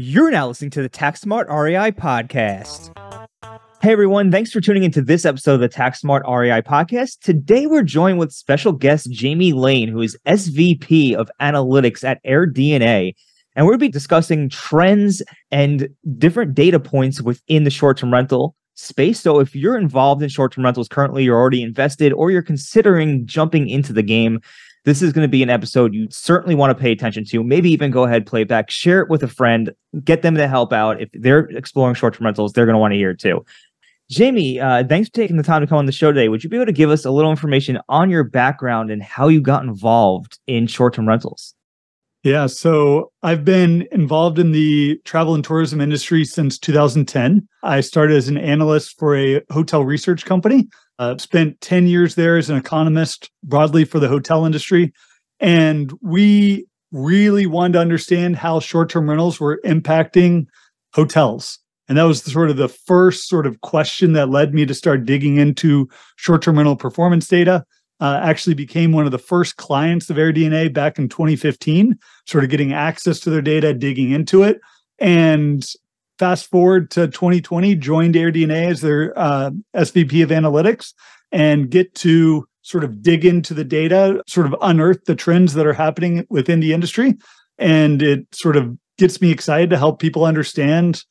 You're now listening to the Tax Smart REI podcast. Hey everyone, thanks for tuning into this episode of the Tax Smart REI podcast. Today we're joined with special guest Jamie Lane, who is SVP of Analytics at AirDNA. And we'll be discussing trends and different data points within the short-term rental space. So if you're involved in short-term rentals currently, you're already invested, or you're considering jumping into the game, this is going to be an episode you certainly want to pay attention to. Maybe even go ahead, play it back, share it with a friend, get them to help out. If they're exploring short-term rentals, they're going to want to hear it too. Jamie, thanks for taking the time to come on the show today. Would you be able to give us a little information on your background and how you got involved in short-term rentals? Yeah, so I've been involved in the travel and tourism industry since 2010. I started as an analyst for a hotel research company. Spent 10 years there as an economist broadly for the hotel industry. And we really wanted to understand how short-term rentals were impacting hotels. And that was sort of the first sort of question that led me to start digging into short-term rental performance data. Actually became one of the first clients of AirDNA back in 2015, sort of getting access to their data, digging into it. And fast forward to 2020, joined AirDNA as their SVP of analytics and get to sort of dig into the data, sort of unearth the trends that are happening within the industry. And it sort of gets me excited to help people understand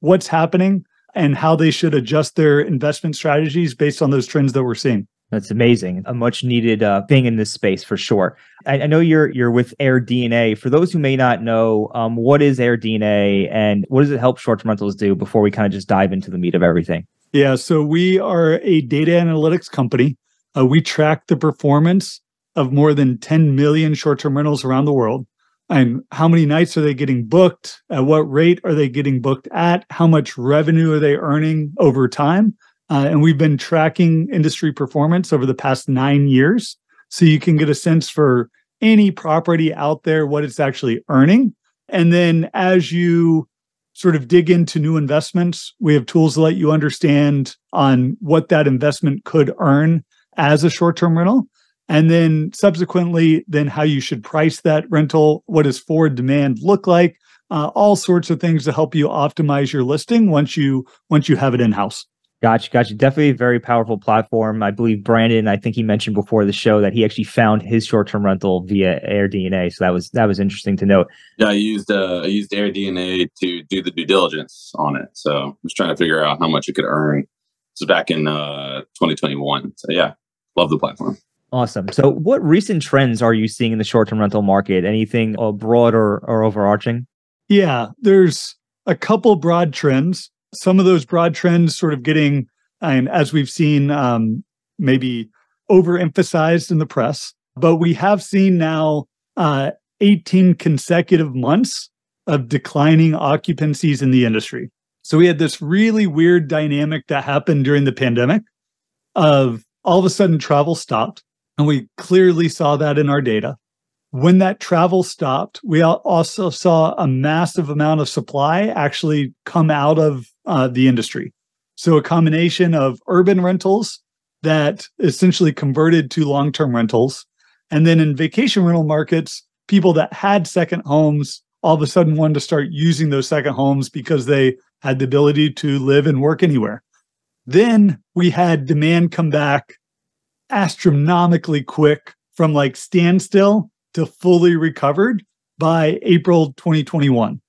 what's happening and how they should adjust their investment strategies based on those trends that we're seeing. That's amazing. A much needed thing in this space for sure. I know you're with AirDNA. For those who may not know, what is AirDNA and what does it help short-term rentals do before we kind of just dive into the meat of everything? Yeah, so we are a data analytics company. We track the performance of more than 10 million short-term rentals around the world. And how many nights are they getting booked? At what rate are they getting booked at? How much revenue are they earning over time? And we've been tracking industry performance over the past 9 years. So you can get a sense for any property out there, what it's actually earning. And then as you sort of dig into new investments, we have tools to let you understand on what that investment could earn as a short-term rental. And then subsequently, then how you should price that rental, what does forward demand look like, all sorts of things to help you optimize your listing once you have it in-house. Gotcha. Definitely a very powerful platform. I believe Brandon, I think he mentioned before the show that he actually found his short-term rental via AirDNA. So that was interesting to note. Yeah, I used AirDNA to do the due diligence on it. So I was trying to figure out how much it could earn. This was back in 2021. So yeah, love the platform. Awesome. So what recent trends are you seeing in the short-term rental market? Anything broad or overarching? Yeah, there's a couple broad trends. Some of those broad trends sort of getting, as we've seen, maybe overemphasized in the press. But we have seen now 18 consecutive months of declining occupancies in the industry. So we had this really weird dynamic that happened during the pandemic of all of a sudden travel stopped. And we clearly saw that in our data. When that travel stopped, we also saw a massive amount of supply actually come out of the industry. So a combination of urban rentals that essentially converted to long-term rentals. And then in vacation rental markets, people that had second homes all of a sudden wanted to start using those second homes because they had the ability to live and work anywhere. Then we had demand come back astronomically quick from like standstill to fully recovered by April 2021.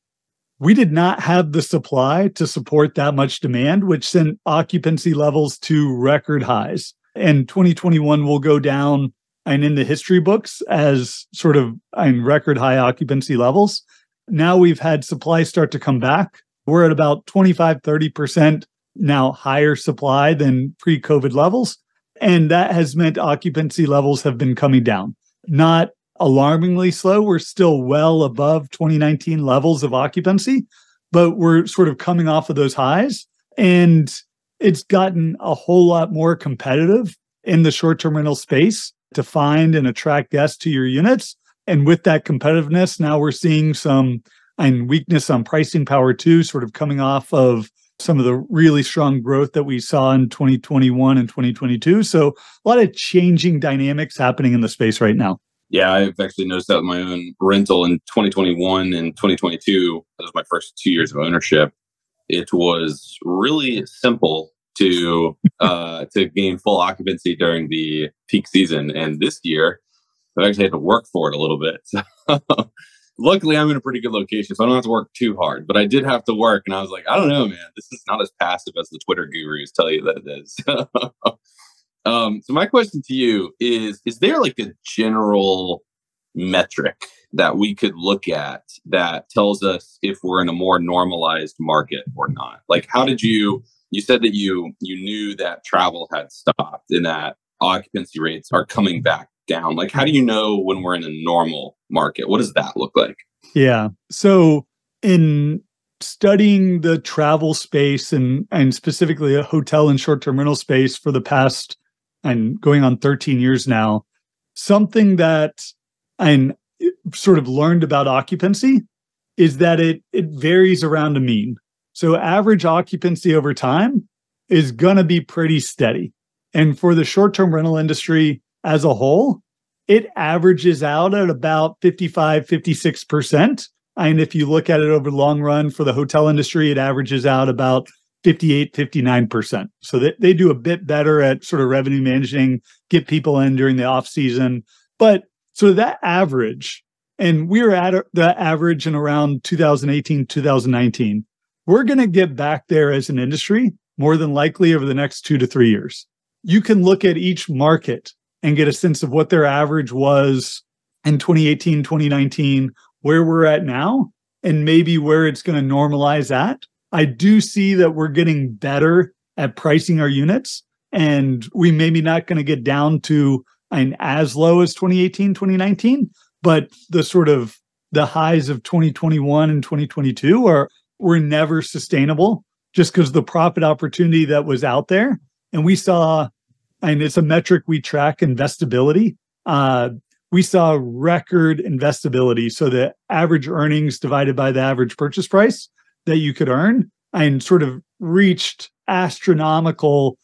We did not have the supply to support that much demand, which sent occupancy levels to record highs. And 2021 will go down in the history books as sort of record high occupancy levels. Now we've had supply start to come back. We're at about 25-30% now higher supply than pre-COVID levels. And that has meant occupancy levels have been coming down. Not alarmingly slow. We're still well above 2019 levels of occupancy, but we're sort of coming off of those highs. And it's gotten a whole lot more competitive in the short-term rental space to find and attract guests to your units. And with that competitiveness, now we're seeing some weakness on pricing power too, sort of coming off of some of the really strong growth that we saw in 2021 and 2022. So a lot of changing dynamics happening in the space right now. Yeah, I've actually noticed that with my own rental in 2021 and 2022. That was my first 2 years of ownership. It was really simple to gain full occupancy during the peak season. And this year, I actually had to work for it a little bit. So luckily, I'm in a pretty good location, so I don't have to work too hard. But I did have to work, and I was like, I don't know, man. This is not as passive as the Twitter gurus tell you that it is. So my question to you is there like a general metric that we could look at that tells us if we're in a more normalized market or not? Like, how did you said that you knew that travel had stopped and that occupancy rates are coming back down. Like, how do you know when we're in a normal market? What does that look like? Yeah. So in studying the travel space and specifically a hotel and short-term rental space for the past and going on 13 years now, something that I sort of learned about occupancy is that it varies around a mean. So average occupancy over time is going to be pretty steady. And for the short-term rental industry as a whole, it averages out at about 55, 56%. And if you look at it over the long run for the hotel industry, it averages out about 58, 59%. So they do a bit better at sort of revenue managing, get people in during the off season. But so that average, and we're at the average in around 2018, 2019, we're going to get back there as an industry more than likely over the next 2 to 3 years. You can look at each market and get a sense of what their average was in 2018, 2019, where we're at now, and maybe where it's going to normalize at. I do see that we're getting better at pricing our units, and we maybe not going to get down to as low as 2018, 2019, but the sort of the highs of 2021 and 2022 were never sustainable just because the profit opportunity that was out there. And we saw, and it's a metric we track, investability. We saw record investability. So the average earnings divided by the average purchase price that you could earn, and sort of reached astronomical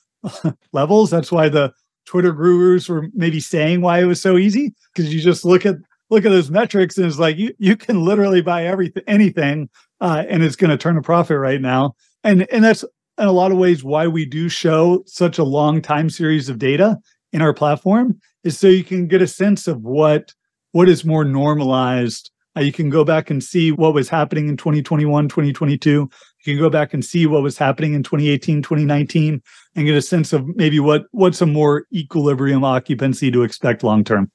levels. That's why the Twitter gurus were maybe saying why it was so easy, because you just look at those metrics and it's like you can literally buy anything, and it's going to turn a profit right now. And that's in a lot of ways why we do show such a long time series of data in our platform, is so you can get a sense of what is more normalized. You can go back and see what was happening in 2021, 2022. You can go back and see what was happening in 2018, 2019, and get a sense of maybe what's a more equilibrium occupancy to expect long-term.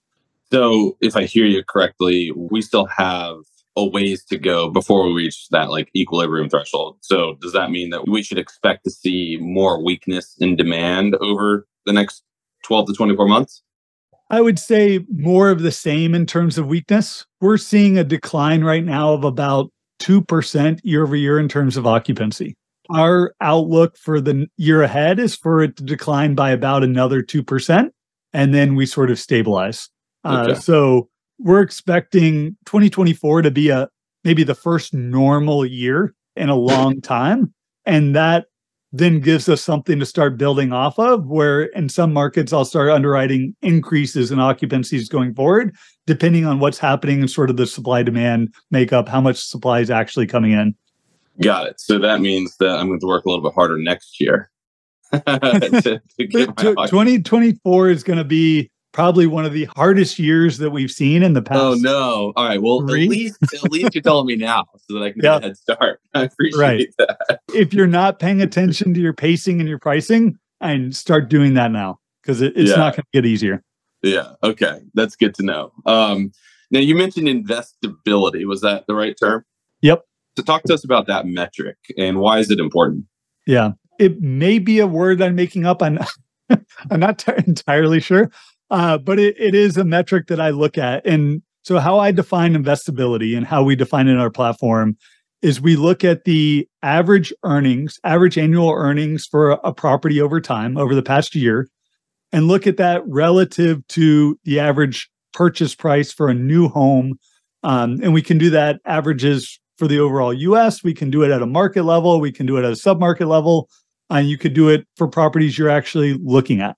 So if I hear you correctly, we still have a ways to go before we reach that like equilibrium threshold. So does that mean that we should expect to see more weakness in demand over the next 12 to 24 months? I would say more of the same in terms of weakness. We're seeing a decline right now of about 2% year over year in terms of occupancy. Our outlook for the year ahead is for it to decline by about another 2%, and then we sort of stabilize. Okay. So we're expecting 2024 to be maybe the first normal year in a long time. And that then gives us something to start building off of, where in some markets I'll start underwriting increases in occupancies going forward, depending on what's happening and sort of the supply-demand makeup, how much supply is actually coming in. Got it. So that means that I'm going to work a little bit harder next year. 2024 is going to be probably one of the hardest years that we've seen in the past. Oh, no. All right. Well, at least you're telling me now so that I can get a head start. I appreciate that. If you're not paying attention to your pacing and your pricing, and start doing that now, because it's not going to get easier. Yeah. Okay. That's good to know. Now, you mentioned investability. Was that the right term? Yep. So talk to us about that metric and why is it important? Yeah. It may be a word I'm making up. I'm not entirely sure. But it is a metric that I look at. And so how I define investability and how we define it in our platform is we look at the average earnings, average annual earnings for a property over time, over the past year, and look at that relative to the average purchase price for a new home. And we can do that averages for the overall U.S. We can do it at a market level. We can do it at a submarket level. And you could do it for properties you're actually looking at.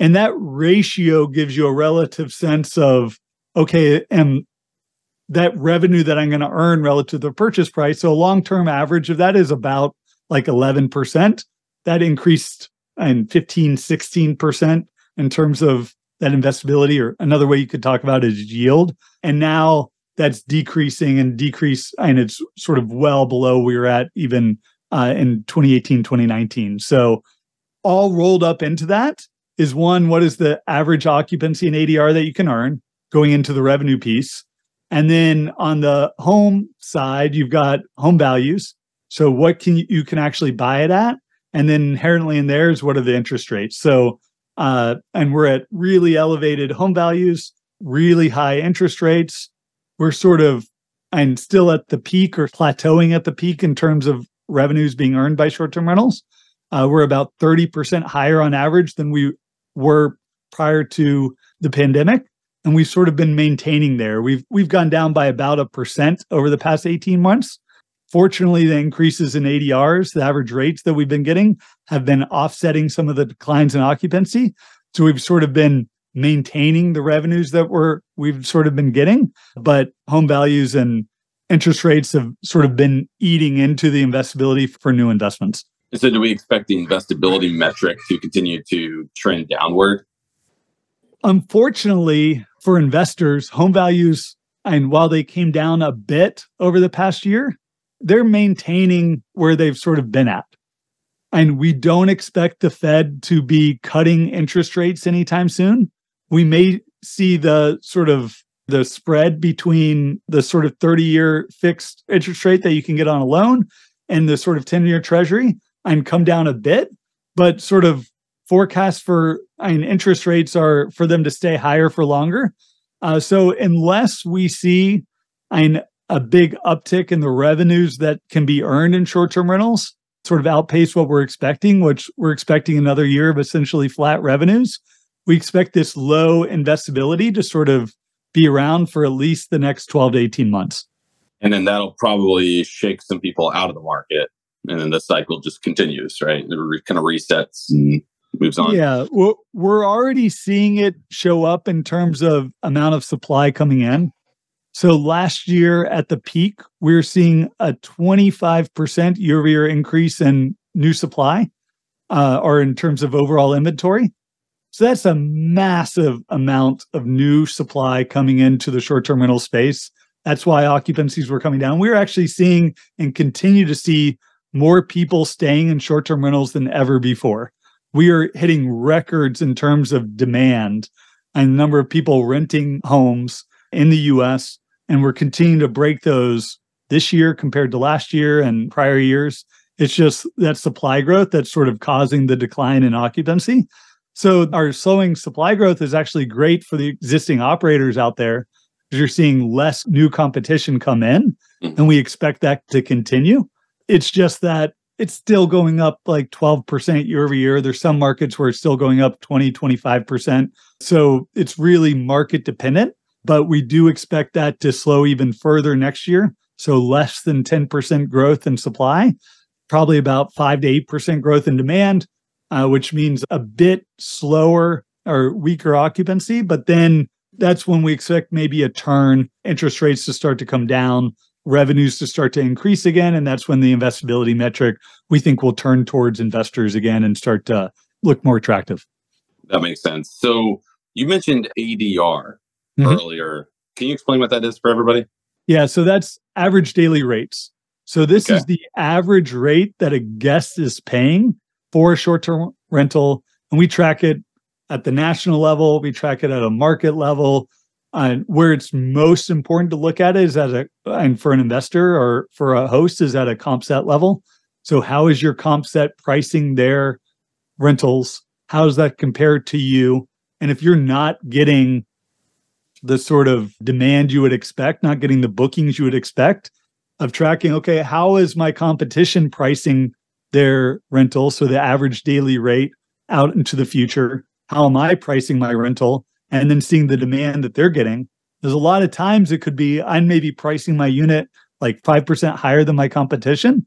And that ratio gives you a relative sense of okay, and that revenue that I'm going to earn relative to the purchase price, so a long-term average of that is about like 11%. That increased in 15, 16% in terms of that investability, or another way you could talk about it is yield. And now that's decreasing and decrease, and it's sort of well below where we were at even in 2018, 2019. So all rolled up into that is one, what is the average occupancy and ADR that you can earn going into the revenue piece? And then on the home side, you've got home values. So what can you can actually buy it at? And then inherently in there is what are the interest rates? So, and we're at really elevated home values, really high interest rates. We're sort of, and still at the peak or plateauing at the peak in terms of revenues being earned by short-term rentals. We're about 30% higher on average than we were prior to the pandemic. And we've sort of been maintaining there. We've gone down by about 1% over the past 18 months. Fortunately, the increases in ADRs, the average rates that we've been getting, have been offsetting some of the declines in occupancy. So we've sort of been maintaining the revenues that we've sort of been getting, but home values and interest rates have sort of been eating into the investability for new investments. And so do we expect the investability metric to continue to trend downward? Unfortunately for investors, home values, and while they came down a bit over the past year, they're maintaining where they've sort of been at. And we don't expect the Fed to be cutting interest rates anytime soon. We may see the sort of the spread between the sort of 30-year fixed interest rate that you can get on a loan and the sort of 10-year treasury and come down a bit, but sort of forecasts for interest rates are for them to stay higher for longer. So unless we see a big uptick in the revenues that can be earned in short-term rentals sort of outpace what we're expecting, which we're expecting another year of essentially flat revenues, we expect this low investability to sort of be around for at least the next 12 to 18 months. And then that'll probably shake some people out of the market. And then the cycle just continues, right? It kind of resets and moves on. Yeah, we're already seeing it show up in terms of amount of supply coming in. So last year at the peak, we were seeing a 25% year-over-year increase in new supply, or in terms of overall inventory. So that's a massive amount of new supply coming into the short-term rental space. That's why occupancies were coming down. We were actually seeing and continue to see more people staying in short-term rentals than ever before. We are hitting records in terms of demand and the number of people renting homes in the U.S., and we're continuing to break those this year compared to last year and prior years. It's just that supply growth that's sort of causing the decline in occupancy. So our slowing supply growth is actually great for the existing operators out there because you're seeing less new competition come in, and we expect that to continue. It's just that it's still going up like 12% year over year. There's some markets where it's still going up 20, 25%. So it's really market dependent. But we do expect that to slow even further next year. So less than 10% growth in supply, probably about 5 to 8% growth in demand, which means a bit slower or weaker occupancy. But then that's when we expect maybe a turn, interest rates to start to come down, revenues to start to increase again. And that's when the investability metric, we think, will turn towards investors again and start to look more attractive. That makes sense. So you mentioned ADR. Mm-hmm. Earlier. Can you explain what that is for everybody? Yeah, so that's average daily rates. So this is the average rate that a guest is paying for a short-term rental. And we track it at the national level. We track it at a market level. And where it's most important to look at is and for an investor or for a host is at a comp set level. So how is your comp set pricing their rentals? How does that compare to you? And if you're not getting the sort of demand you would expect, not getting the bookings you would expect, of tracking, okay, how is my competition pricing their rental? So the average daily rate out into the future, how am I pricing my rental? And then seeing the demand that they're getting. There's a lot of times it could be, I'm maybe pricing my unit like 5% higher than my competition.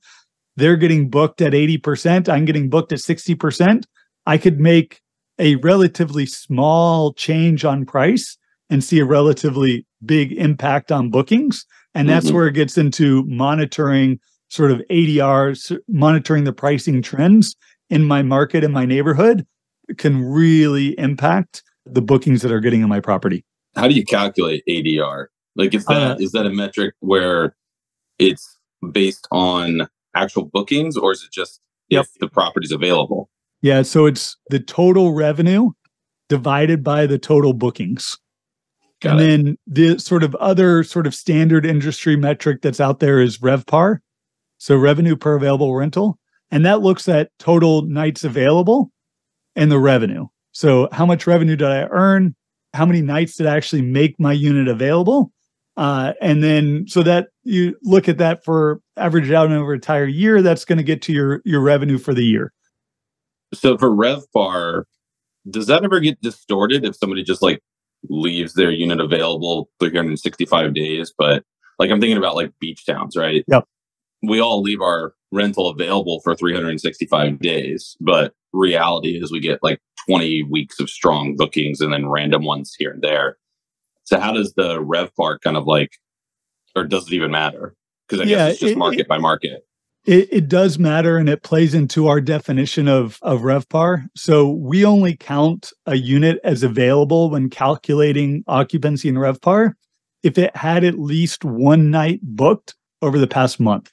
They're getting booked at 80%. I'm getting booked at 60%. I could make a relatively small change on price and see a relatively big impact on bookings. And that's where it gets into monitoring sort of ADRs, monitoring the pricing trends in my market, in my neighborhood, can really impact the bookings that are getting in my property. How do you calculate ADR? Like, is that a metric where it's based on actual bookings, or is it just if the property's available? Yeah, so it's the total revenue divided by the total bookings. Then the sort of other sort of standard industry metric that's out there is RevPAR, so revenue per available rental. And that looks at total nights available and the revenue. So how much revenue did I earn? How many nights did I actually make my unit available? And then so that you look at that for average out over an entire year, that's going to get to your revenue for the year. So for RevPAR, does that ever get distorted if somebody just like leaves their unit available 365 days? But like I'm thinking about like beach towns, right? Yep. We all leave our rental available for 365 days, but reality is we get like 20 weeks of strong bookings and then random ones here and there. So how does the RevPAR kind of like, or does it even matter? Because I guess it's just market by market. It does matter, and it plays into our definition of RevPAR. So we only count a unit as available when calculating occupancy and RevPAR if it had at least one night booked over the past month.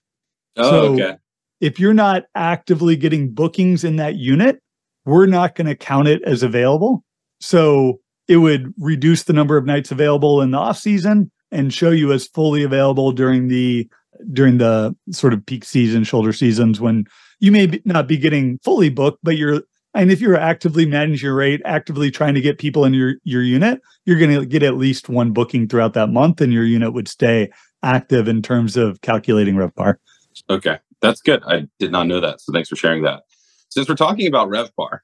If you're not actively getting bookings in that unit, we're not going to count it as available. So it would reduce the number of nights available in the off season and show you as fully available during the sort of peak season, shoulder seasons, when you may not be getting fully booked, but if you're actively managing your rate, actively trying to get people in your unit, you're going to get at least one booking throughout that month, and your unit would stay active in terms of calculating RevPAR. Okay, that's good. I did not know that, so thanks for sharing that. Since we're talking about RevPAR,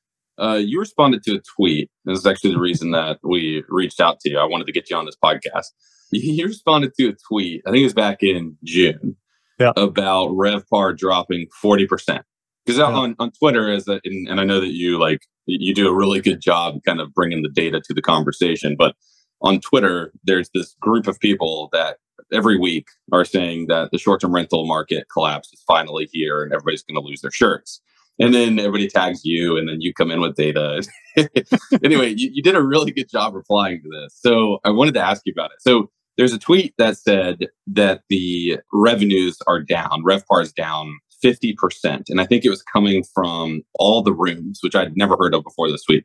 you responded to a tweet. This is actually the reason that we reached out to you. I wanted to get you on this podcast. You responded to a tweet, I think it was back in June, about RevPAR dropping 40%. Because on Twitter, and I know that you you do a really good job kind of bringing the data to the conversation. But on Twitter, there's this group of people that every week are saying that the short-term rental market collapse is finally here and everybody's going to lose their shirts. And then everybody tags you, and then you come in with data. Anyway, you did a really good job replying to this. So I wanted to ask you about it. So there's a tweet that said that the revenues are down, RevPAR is down 50%. And I think it was coming from all the rooms, which I'd never heard of before this week.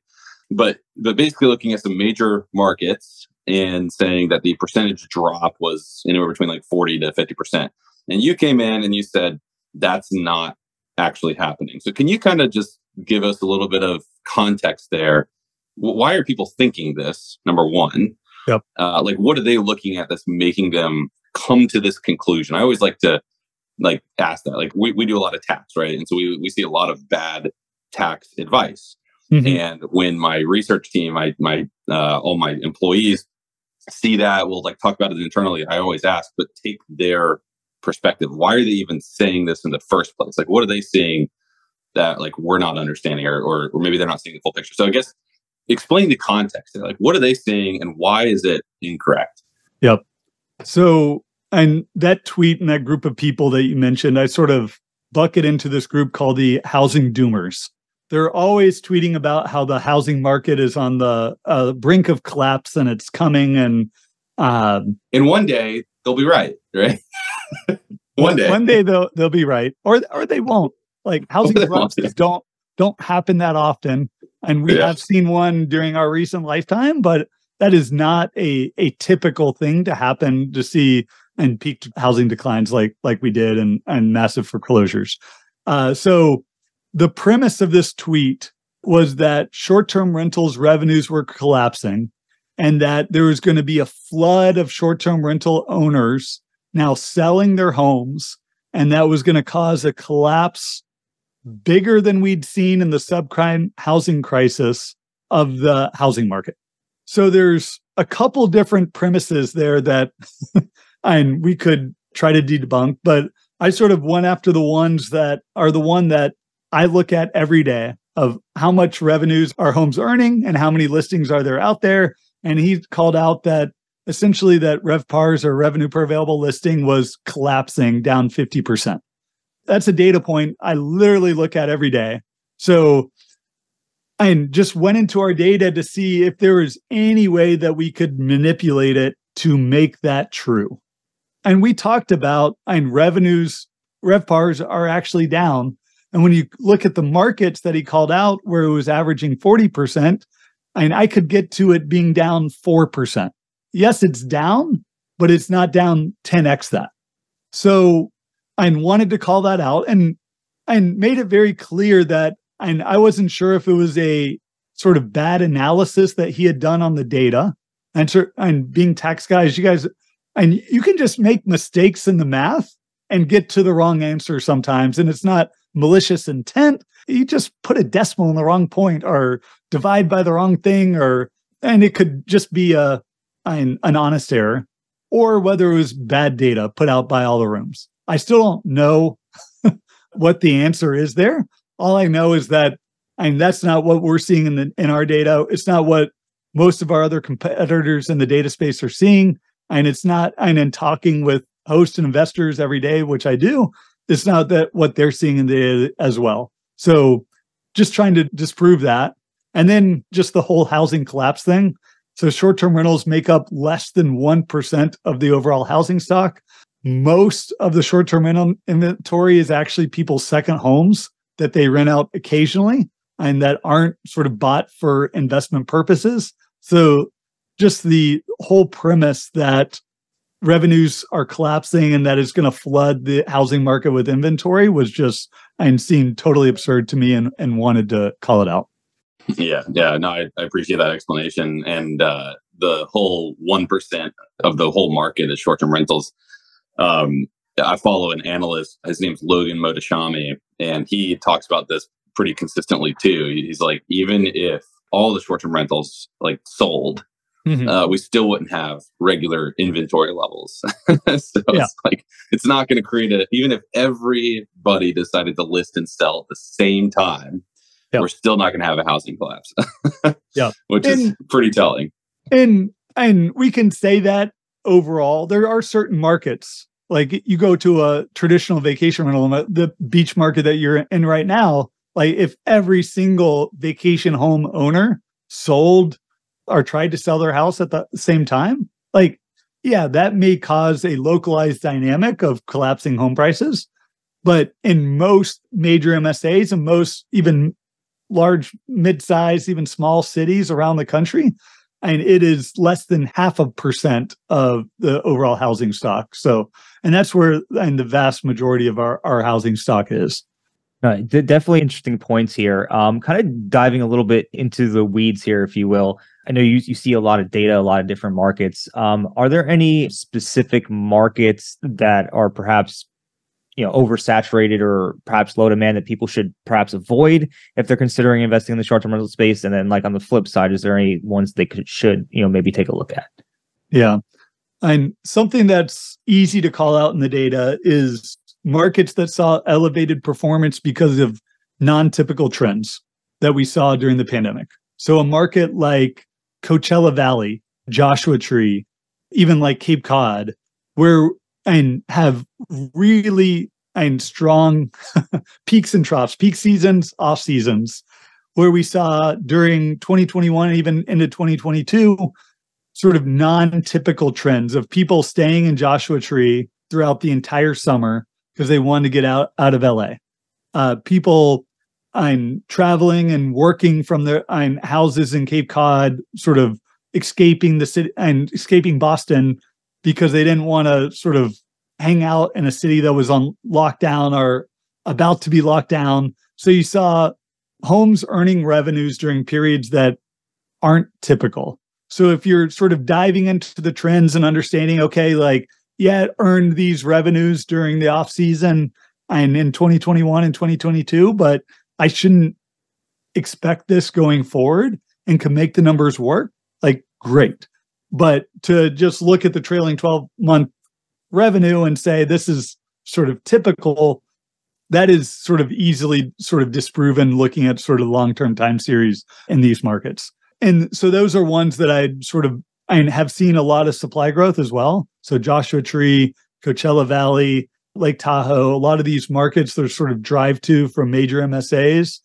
But basically looking at some major markets and saying that the percentage drop was anywhere between like 40 to 50%. And you came in and you said, that's not actually happening. So can you kind of just give us a little bit of context there? Why are people thinking this, number one? Yep. What are they looking at that's making them come to this conclusion? I always like to ask that. We do a lot of tax, right? And so we see a lot of bad tax advice. Mm-hmm. And when my research team, all my employees see that, we'll talk about it internally. I always ask, but take their perspective. Why are they even saying this in the first place? What are they seeing that we're not understanding, or maybe they're not seeing the full picture? So I guess explain the context there. What are they seeing and why is it incorrect? Yep. So, and that tweet and that group of people that you mentioned, I sort of bucket into this group called the housing doomers. They're always tweeting about how the housing market is on the brink of collapse and it's coming. And in one day they'll be right? One day they'll be right, or they won't. Housing collapses don't happen that often, and we have seen one during our recent lifetime, but that is not a typical thing to happen, to see and peak housing declines like we did, and massive foreclosures. So the premise of this tweet was that short-term rentals revenues were collapsing, and that there was going to be a flood of short-term rental owners now selling their homes, and that was going to cause a collapse bigger than we'd seen in the subprime housing crisis of the housing market. So there's a couple different premises there that and we could try to debunk, but I sort of went after the ones that are the one that I look at every day, of how much revenues are homes earning and how many listings are there out there, And he called out that essentially that RevPARs, or revenue per available listing, was collapsing down 50%. That's a data point I literally look at every day. So I just went into our data to see if there was any way that we could manipulate it to make that true. And we talked about, revenues, RevPARs are actually down. And when you look at the markets that he called out where it was averaging 40%, I could get to it being down 4%. Yes, it's down, but it's not down 10x that. So I wanted to call that out and made it very clear that I wasn't sure if it was a sort of bad analysis that he had done on the data. And being tax guys, you guys, you can just make mistakes in the math and get to the wrong answer sometimes. And it's not malicious intent. You just put a decimal in the wrong point or divide by the wrong thing, and it could just be an honest error, or whether it was bad data put out by all the rooms. I still don't know what the answer is there. All I know is that that's not what we're seeing in our data. It's not what most of our other competitors in the data space are seeing. And it's not, in talking with hosts and investors every day, which I do, it's not that what they're seeing in the data as well. So just trying to disprove that. And then just the whole housing collapse thing. So short-term rentals make up less than 1% of the overall housing stock. Most of the short-term rental inventory is actually people's second homes that they rent out occasionally and that aren't sort of bought for investment purposes. So just the whole premise that revenues are collapsing and that is going to flood the housing market with inventory was just, seemed totally absurd to me, and wanted to call it out. Yeah. No, I appreciate that explanation. And the whole 1% of the whole market is short-term rentals. I follow an analyst. His name's Logan Modashami, and he talks about this pretty consistently too. He's like, even if all the short-term rentals sold, we still wouldn't have regular inventory levels. It's it's not going to create even if everybody decided to list and sell at the same time, we're still not going to have a housing collapse. Which is pretty telling. And we can say that overall, there are certain markets, like you go to a traditional vacation rental, the beach market that you're in right now, if every single vacation home owner sold or tried to sell their house at the same time, that may cause a localized dynamic of collapsing home prices. But in most major MSAs and most even large, mid-sized, even small cities around the country, it is less than 0.5% of the overall housing stock. So, and that's where the vast majority of our housing stock is. Definitely interesting points here. Kind of diving a little bit into the weeds here, if you will. I know you see a lot of data, a lot of different markets. Are there any specific markets that are perhaps oversaturated or perhaps low demand that people should perhaps avoid if they're considering investing in the short-term rental space? And then on the flip side, is there any ones they should maybe take a look at? Yeah. And something that's easy to call out in the data is markets that saw elevated performance because of non-typical trends that we saw during the pandemic. So a market like Coachella Valley, Joshua Tree, even like Cape Cod, where have really strong peaks and troughs, peak seasons, off seasons, where we saw during 2021, even into 2022, sort of non-typical trends of people staying in Joshua Tree throughout the entire summer because they wanted to get out of LA. People traveling and working from their houses in Cape Cod, sort of escaping the city and escaping Boston, because they didn't want to sort of hang out in a city that was on lockdown or about to be locked down. So you saw homes earning revenues during periods that aren't typical. So if you're sort of diving into the trends and understanding, it earned these revenues during the off season and in 2021 and 2022, but I shouldn't expect this going forward and can make the numbers work, great. But to just look at the trailing 12-month revenue and say this is sort of typical, that is sort of easily disproven looking at sort of long-term time series in these markets. And so those are ones that I sort of have seen a lot of supply growth as well. So Joshua Tree, Coachella Valley, Lake Tahoe, a lot of these markets they're sort of drive to from major MSAs.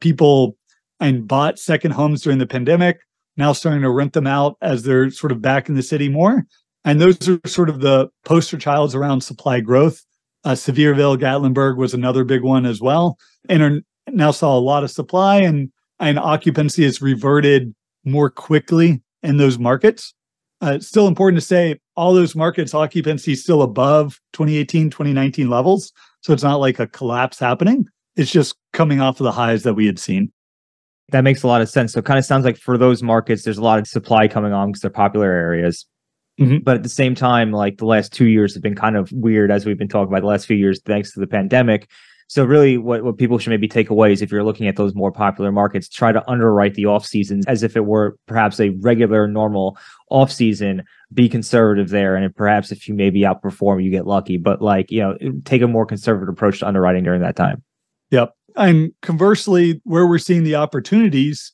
People bought second homes during the pandemic, now starting to rent them out as they're sort of back in the city more. And those are sort of the poster childs around supply growth. Sevierville, Gatlinburg was another big one as well, and now saw a lot of supply, and occupancy has reverted more quickly in those markets. It's still important to say all those markets, occupancy is still above 2018, 2019 levels. So it's not like a collapse happening. It's just coming off of the highs that we had seen. That makes a lot of sense. So it kind of sounds like for those markets, there's a lot of supply coming on because they're popular areas. Mm-hmm. But at the same time, like the last 2 years have been kind of weird, as we've been talking about the last few years, thanks to the pandemic. So really what people should maybe take away is if you're looking at those more popular markets, try to underwrite the off seasons as if it were perhaps a regular, normal off season, be conservative there. And perhaps if you maybe outperform, you get lucky, but like, you know, take a more conservative approach to underwriting during that time. Yep. And conversely, where we're seeing the opportunities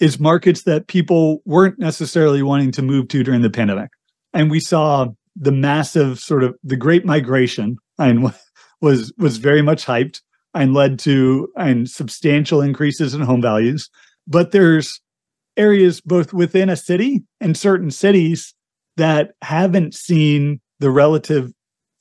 is markets that people weren't necessarily wanting to move to during the pandemic. And we saw the massive sort of the Great Migration was very much hyped and led to substantial increases in home values. But there's areas both within a city and certain cities that haven't seen the relative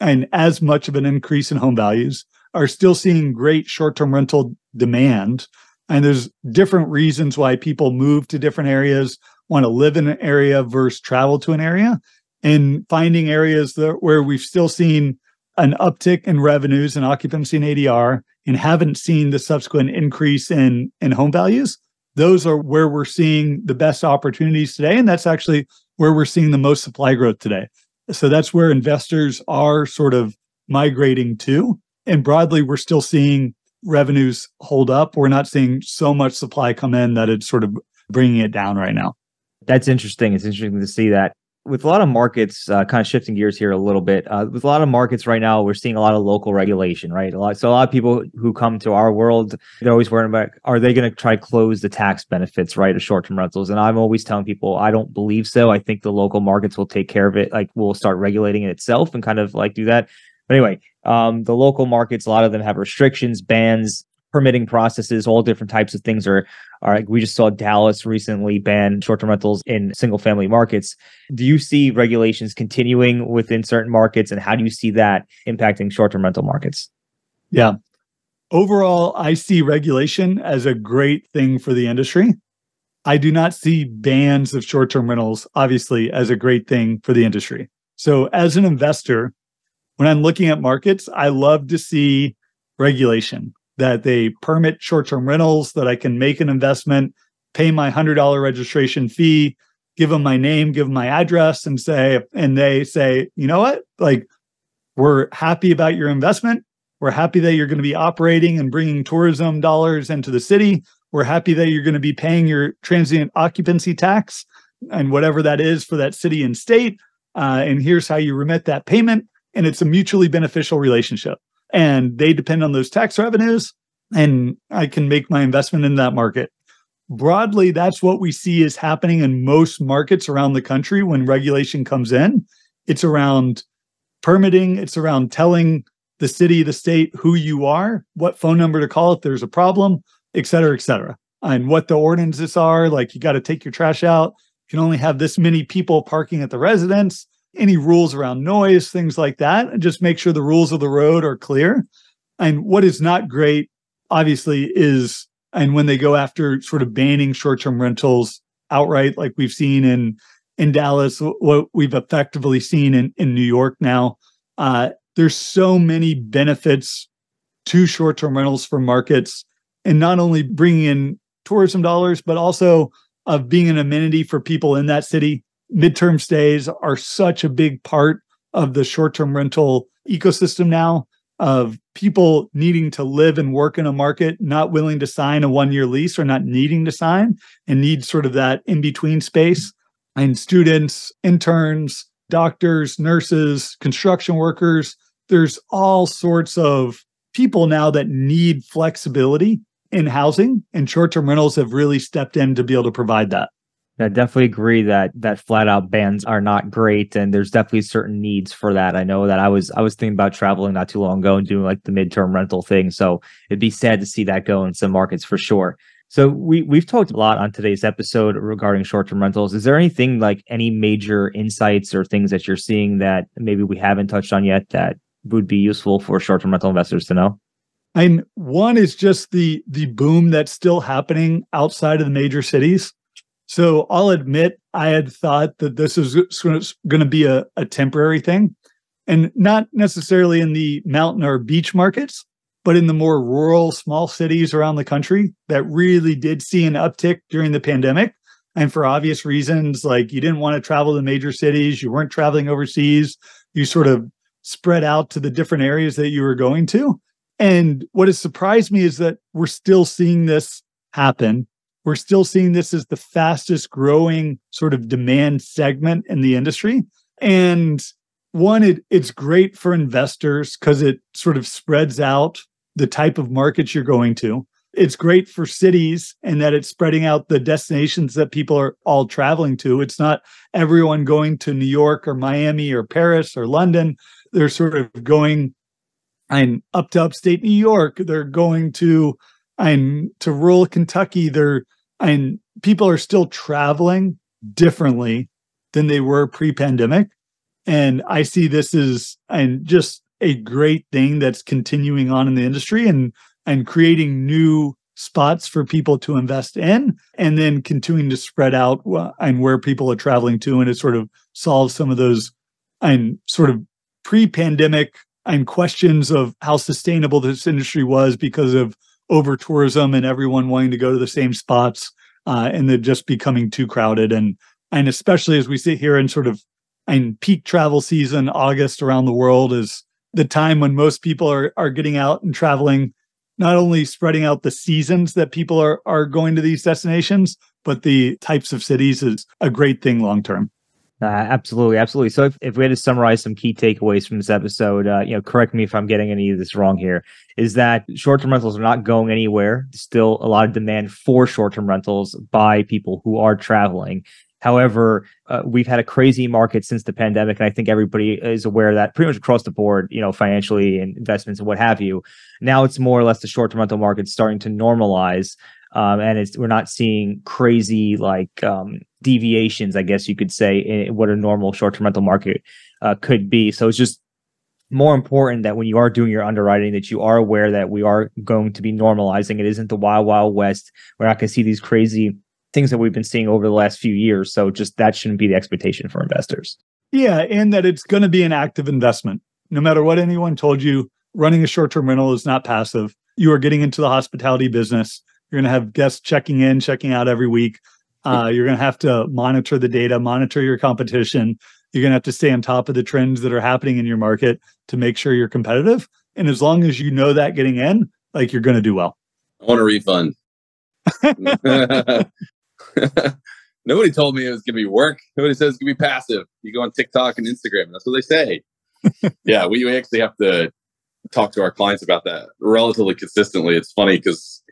as much of an increase in home values, are still seeing great short-term rental demand. And there's different reasons why people move to different areas, want to live in an area versus travel to an area, and finding areas where we've still seen an uptick in revenues and occupancy and ADR and haven't seen the subsequent increase in home values. Those are where we're seeing the best opportunities today. And that's actually where we're seeing the most supply growth today. So that's where investors are sort of migrating to. And broadly, we're still seeing revenues hold up. We're not seeing so much supply come in that it's sort of bringing it down right now. That's interesting. It's interesting to see that. With a lot of markets, kind of shifting gears here a little bit, with a lot of markets right now, we're seeing a lot of local regulation, right? So a lot of people who come to our world, they're always worrying about, are they going to try to close the tax benefits, right, of short-term rentals? And I'm always telling people, I don't believe so. I think the local markets will take care of it, like will start regulating it itself and kind of like do that. But anyway, the local markets, a lot of them have restrictions, bans, permitting processes, all different types of things are like, we just saw Dallas recently ban short-term rentals in single-family markets. Do you see regulations continuing within certain markets, and how do you see that impacting short-term rental markets? Yeah. Overall, I see regulation as a great thing for the industry. I do not see bans of short-term rentals, obviously, as a great thing for the industry. So as an investor, when I'm looking at markets, I love to see regulation, that they permit short-term rentals, that I can make an investment, pay my $100 registration fee, give them my name, give them my address, and they say, you know what? Like, we're happy about your investment. We're happy that you're going to be operating and bringing tourism dollars into the city. We're happy that you're going to be paying your transient occupancy tax and whatever that is for that city and state. And here's how you remit that payment. And it's a mutually beneficial relationship. And they depend on those tax revenues, and I can make my investment in that market. Broadly, that's what we see is happening in most markets around the country when regulation comes in. It's around permitting. It's around telling the city, the state, who you are, what phone number to call if there's a problem, et cetera, et cetera. And what the ordinances are, like you got to take your trash out. You can only have this many people parking at the residence. Any rules around noise, things like that, and just make sure the rules of the road are clear. And what is not great, obviously, is when they go after sort of banning short-term rentals outright, like we've seen in Dallas, what we've effectively seen in New York now. There's so many benefits to short-term rentals for markets, and not only bringing in tourism dollars, but also of being an amenity for people in that city. Midterm stays are such a big part of the short-term rental ecosystem now, of people needing to live and work in a market, not willing to sign a one-year lease or not needing to sign, and need sort of that in-between space. And students, interns, doctors, nurses, construction workers, there's all sorts of people now that need flexibility in housing, and short-term rentals have really stepped in to be able to provide that. I definitely agree that flat out bans are not great, and there's definitely certain needs for that. I know that I was thinking about traveling not too long ago and doing like the midterm rental thing. So it'd be sad to see that go in some markets for sure. So we've talked a lot on today's episode regarding short-term rentals. Is there anything like any major insights or things that you're seeing that maybe we haven't touched on yet that would be useful for short-term rental investors to know? And one is just the boom that's still happening outside of the major cities. So I'll admit, I had thought that this is going to be a temporary thing, and not necessarily in the mountain or beach markets, but in the more rural, small cities around the country that really did see an uptick during the pandemic. And for obvious reasons, like you didn't want to travel to major cities, you weren't traveling overseas, you sort of spread out to the different areas that you were going to. And what has surprised me is that we're still seeing this happen. We're still seeing this as the fastest growing sort of demand segment in the industry. And one, it's great for investors because it sort of spreads out the type of markets you're going to. It's great for cities in that it's spreading out the destinations that people are all traveling to. It's not everyone going to New York or Miami or Paris or London. They're sort of going up to upstate New York. They're going to rural Kentucky. People are still traveling differently than they were pre-pandemic. And I see this as just a great thing that's continuing on in the industry and creating new spots for people to invest in, and then continuing to spread out and where people are traveling to. And it sort of solves some of those sort of pre-pandemic questions of how sustainable this industry was because of over tourism and everyone wanting to go to the same spots and they're just becoming too crowded. And especially as we sit here in sort of peak travel season, August around the world is the time when most people are getting out and traveling, not only spreading out the seasons that people are going to these destinations, but the types of cities is a great thing long-term. Absolutely. So if we had to summarize some key takeaways from this episode, correct me if I'm getting any of this wrong here, is that short-term rentals are not going anywhere. There's still a lot of demand for short-term rentals by people who are traveling. However, we've had a crazy market since the pandemic, and I think everybody is aware of that pretty much across the board, financially and investments and what have you. Now it's more or less the short-term rental market starting to normalize, and we're not seeing crazy deviations, I guess you could say, in what a normal short-term rental market could be. So it's just more important that when you are doing your underwriting, that you are aware that we are going to be normalizing. It isn't the wild, wild west. We're not going to see these crazy things that we've been seeing over the last few years. So just that shouldn't be the expectation for investors. Yeah. And that it's going to be an active investment. No matter what anyone told you, running a short-term rental is not passive. You are getting into the hospitality business. You're going to have guests checking in, checking out every week. You're going to have to monitor the data, monitor your competition. You're going to have to stay on top of the trends that are happening in your market to make sure you're competitive. And as long as you know that getting in, you're going to do well. I want a refund. Nobody told me it was going to be work. Nobody says it's going to be passive. You go on TikTok and Instagram, that's what they say. Yeah, we actually have to talk to our clients about that relatively consistently. It's funny because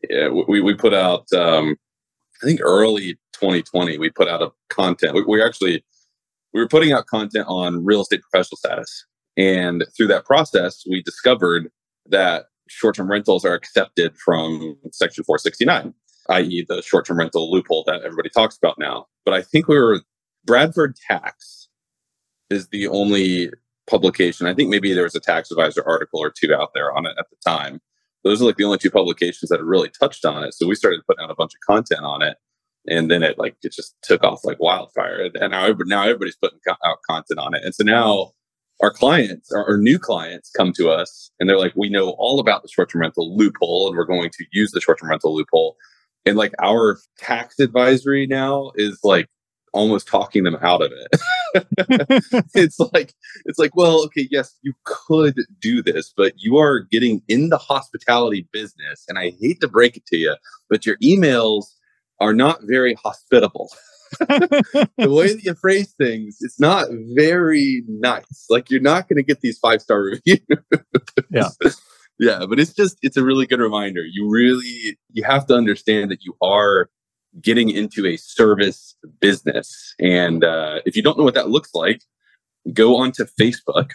we put out, I think early 2020, we put out a content. We were putting out content on real estate professional status. And through that process, we discovered that short-term rentals are accepted from Section 469. i.e. the short-term rental loophole that everybody talks about now. But I think Bradford Tax is the only publication. I think maybe there was a Tax Advisor article or two out there on it at the time. Those are the only two publications that really touched on it. So we started putting out a bunch of content on it. And then it just took off like wildfire. And now everybody's putting out content on it. And so now our clients, our new clients, come to us and they're like, we know all about the short-term rental loophole and we're going to use the short-term rental loophole. And our tax advisory now is almost talking them out of it. It's like, well, okay, yes, you could do this, but you are getting in the hospitality business. And I hate to break it to you, but your emails are not very hospitable. The way that you phrase things, it's not very nice. You're not going to get these 5-star reviews. Yeah. Yeah, but it's just, it's a really good reminder. You have to understand that you are getting into a service business. And if you don't know what that looks like, go onto Facebook.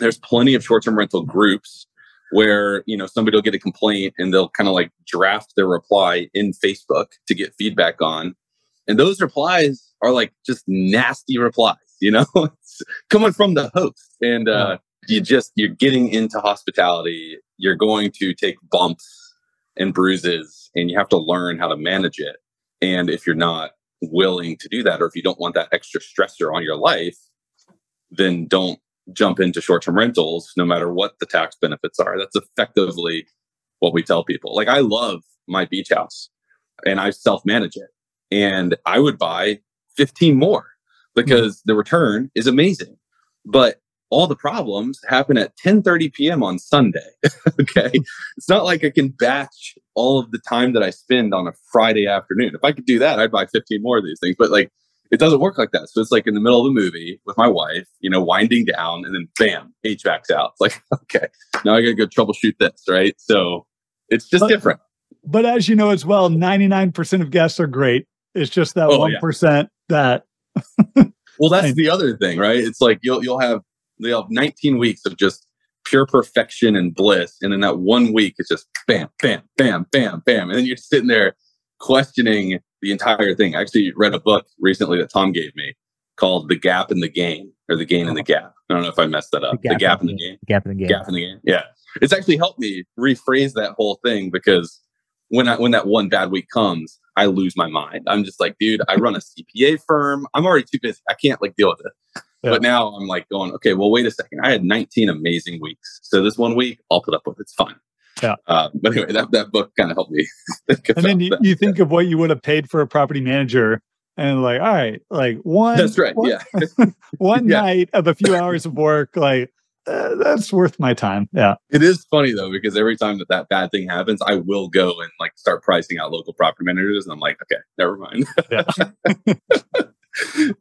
There's plenty of short-term rental groups where, you know, somebody will get a complaint and they'll kind of like draft their reply in Facebook to get feedback on. And those replies are like just nasty replies, you know, it's coming from the host. And you're getting into hospitality. You're going to take bumps and bruises, and you have to learn how to manage it. And if you're not willing to do that, or if you don't want that extra stressor on your life, then don't jump into short-term rentals, no matter what the tax benefits are. That's effectively what we tell people. Like, I love my beach house and I self-manage it, and I would buy 15 more because the return is amazing. But all the problems happen at 10:30 p.m. on Sunday. Okay. It's not like I can batch all of the time that I spend on a Friday afternoon. If I could do that, I'd buy 15 more of these things, but like, it doesn't work like that. So it's like in the middle of a movie with my wife, you know, winding down, and then bam, HVAC's out. It's like, okay, now I got to go troubleshoot this, right? So it's just different. But as you know as well, 99% of guests are great. It's just that 1% that... Well, that's the other thing, right? It's like you'll have 19 weeks of just pure perfection and bliss. And then that 1 week, it's just bam, bam, bam, bam, bam. And then you're sitting there questioning the entire thing. I actually read a book recently that Tom gave me called The Gap and the Gain, or The Gain and the Gap. I don't know if I messed that up. The Gap and the Gain. Yeah. It's actually helped me rephrase that whole thing, because when that one bad week comes, I lose my mind. I'm just like, dude, I run a CPA firm. I'm already too busy. I can't like deal with it. Yeah. But now I'm like going, okay, well, wait a second. I had 19 amazing weeks. So this 1 week, I'll put up with. It's fine. Yeah. But anyway, that book kind of helped me. And then you think of what you would have paid for a property manager, and like, all right, like one night of a few hours of work, like that's worth my time. Yeah. It is funny though, because every time that bad thing happens, I will go and like start pricing out local property managers, and I'm like, okay, never mind.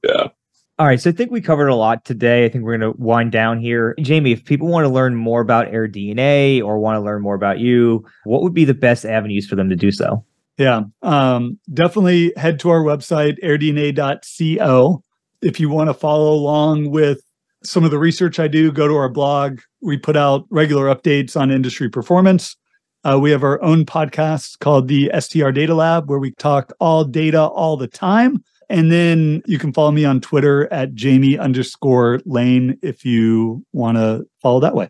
Yeah. All right. So I think we covered a lot today. I think we're going to wind down here. Jamie, if people want to learn more about AirDNA or want to learn more about you, what would be the best avenues for them to do so? Yeah, definitely head to our website, airdna.co. If you want to follow along with some of the research I do, go to our blog. We put out regular updates on industry performance. We have our own podcast called the STR Data Lab, where we talk all data all the time. And then you can follow me on Twitter at Jamie_Lane if you want to follow that way.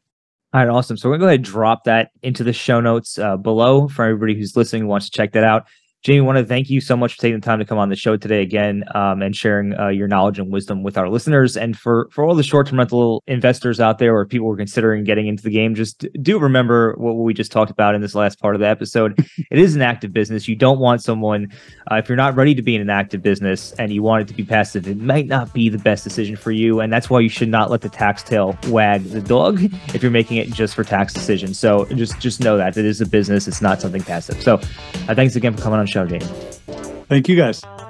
All right, awesome. So we're going to go ahead and drop that into the show notes below for everybody who's listening and wants to check that out. Jamie, I want to thank you so much for taking the time to come on the show today again and sharing your knowledge and wisdom with our listeners. And for all the short-term rental investors out there, or people who are considering getting into the game, just do remember what we just talked about in this last part of the episode. It is an active business. You don't want someone, if you're not ready to be in an active business and you want it to be passive, it might not be the best decision for you. And that's why you should not let the tax tail wag the dog if you're making it just for tax decisions. So just know that it is a business. It's not something passive. So thanks again for coming on. Thank you guys.